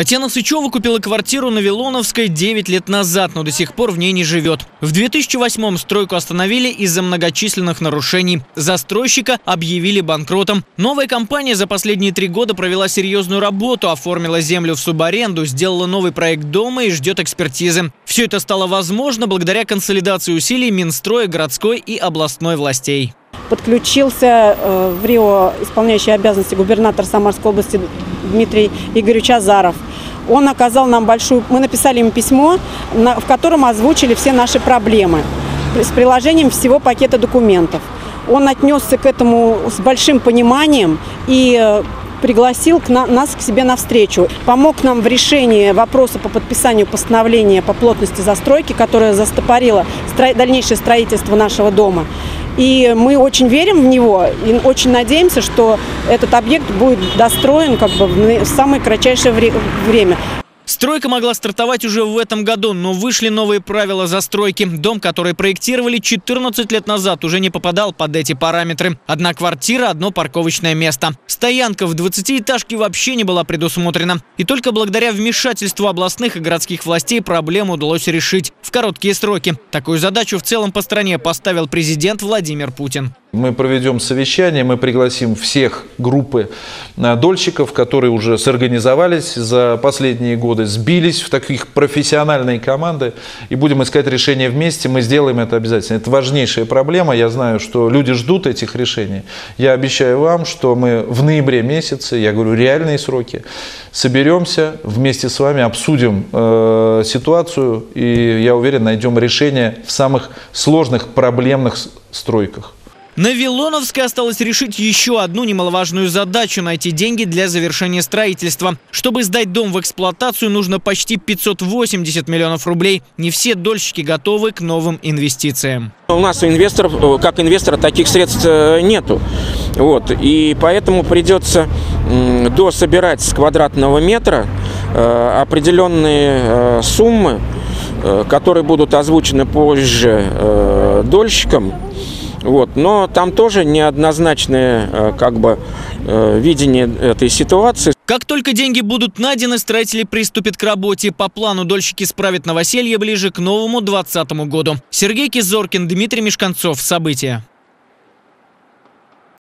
Татьяна Сычева купила квартиру на Вилоновской 9 лет назад, но до сих пор в ней не живет. В 2008-м стройку остановили из-за многочисленных нарушений. Застройщика объявили банкротом. Новая компания за последние 3 года провела серьезную работу, оформила землю в субаренду, сделала новый проект дома и ждет экспертизы. Все это стало возможно благодаря консолидации усилий Минстроя, городской и областной властей. Подключился в Рио исполняющий обязанности губернатор Самарской области Дмитрий Игорьевич Азаров. Он оказал нам большую... Мы написали им письмо, в котором озвучили все наши проблемы с приложением всего пакета документов. Он отнесся к этому с большим пониманием и пригласил нас к себе навстречу. Помог нам в решении вопроса по подписанию постановления по плотности застройки, которое застопорило дальнейшее строительство нашего дома. И мы очень верим в него и очень надеемся, что этот объект будет достроен в самое кратчайшее время. Стройка могла стартовать уже в этом году, но вышли новые правила застройки. Дом, который проектировали 14 лет назад, уже не попадал под эти параметры. 1 квартира, 1 парковочное место. Стоянка в 20-этажке вообще не была предусмотрена. И только благодаря вмешательству областных и городских властей проблему удалось решить в короткие сроки. Такую задачу в целом по стране поставил президент Владимир Путин. Мы проведем совещание, мы пригласим всех группы дольщиков, которые уже сорганизовались за последние годы, сбились в таких профессиональные команды, и будем искать решение вместе. Мы сделаем это обязательно. Это важнейшая проблема. Я знаю, что люди ждут этих решений. Я обещаю вам, что мы в ноябре месяце, я говорю реальные сроки, соберемся вместе с вами, обсудим ситуацию и, я уверен, найдем решение в самых сложных проблемных стройках. На Вилоновской осталось решить еще одну немаловажную задачу – найти деньги для завершения строительства. Чтобы сдать дом в эксплуатацию, нужно почти 580 миллионов рублей. Не все дольщики готовы к новым инвестициям. У нас у инвесторов, как инвестора, таких средств нету. Вот. И поэтому придется дособирать с квадратного метра определенные суммы, которые будут озвучены позже дольщикам. Вот. Но там тоже неоднозначное видение этой ситуации. Как только деньги будут найдены, строители приступят к работе. По плану дольщики справят новоселье ближе к новому 2020 году. Сергей Кизоркин, Дмитрий Мешканцов. События.